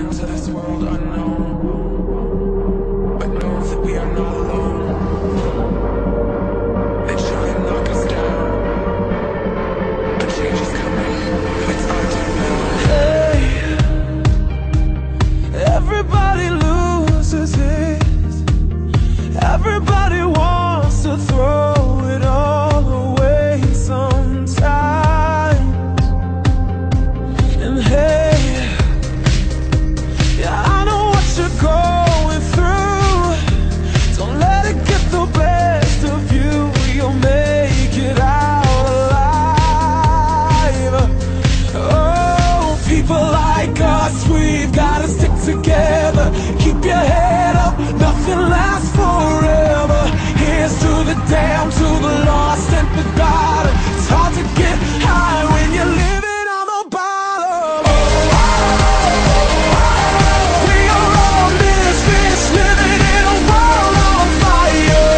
into this world unknown, but know that we are not alone. They try and knock us down, but change is coming, it's our turn now. Hey, everybody loses it, everybody wants to throw it all away sometimes. Down to the lost and forgotten. It's hard to get high when you're living on the bottom. We are all misfits living in a world on fire.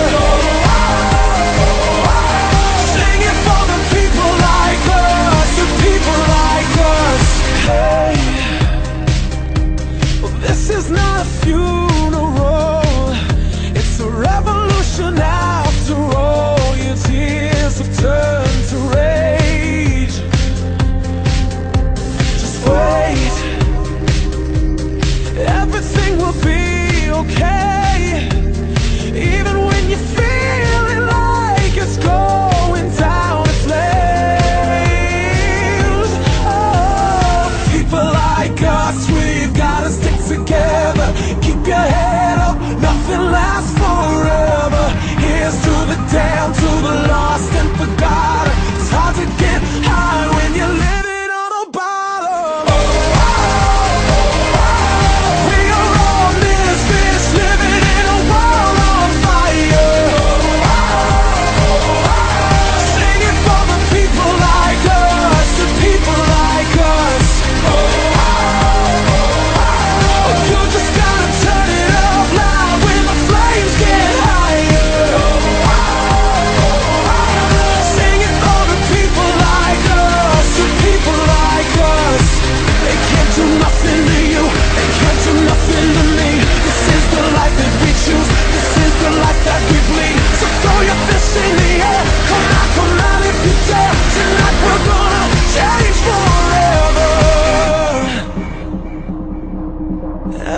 Singing for the people like us, the people like us. Hey, well, this is not a funeral, it's a revolution now. Turn to rage. Just wait, everything will be okay. Even when you're feeling like it's going down in flames. Oh, people like us, we've gotta stick together. Keep your head up, nothing lasts forever. Here's to the down, to the lost and forgotten. It's hard to get high when you're living on a bottom. We are all misfits living in a world on fire. Singing for the people like us, the people like us. You just gotta turn it up loud when the flames get higher.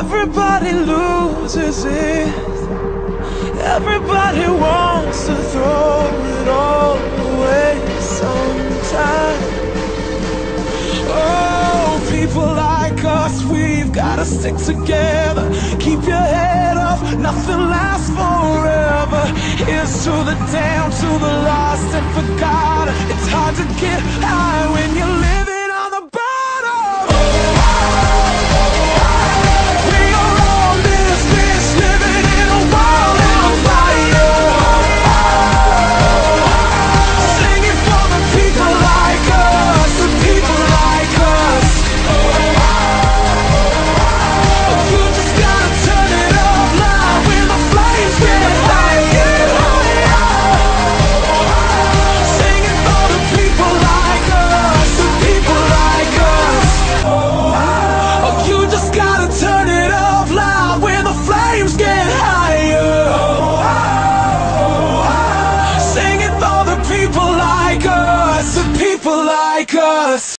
Everybody loses it, everybody wants to throw it all away sometimes. Oh, people like us, we've gotta stick together. Keep your head up, nothing lasts forever. Here's to the down, to the lost and forgotten. It's hard to get high when you're living